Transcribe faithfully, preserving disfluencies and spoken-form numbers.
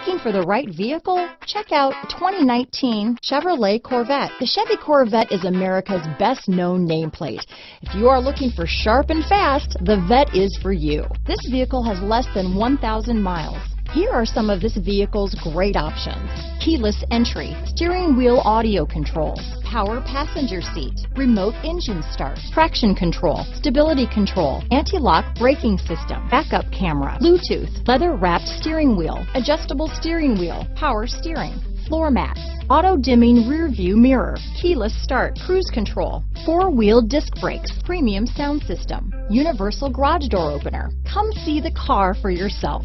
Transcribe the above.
Looking for the right vehicle? Check out twenty nineteen Chevrolet Corvette. The Chevy Corvette is America's best known nameplate. If you are looking for sharp and fast, the Vet is for you. This vehicle has less than one thousand miles. Here are some of this vehicle's great options: keyless entry, steering wheel audio controls, power passenger seat, remote engine start, traction control, stability control, anti-lock braking system, backup camera, Bluetooth, leather-wrapped steering wheel, adjustable steering wheel, power steering, floor mats, auto-dimming rear-view mirror, keyless start, cruise control, four-wheel disc brakes, premium sound system, universal garage door opener. Come see the car for yourself.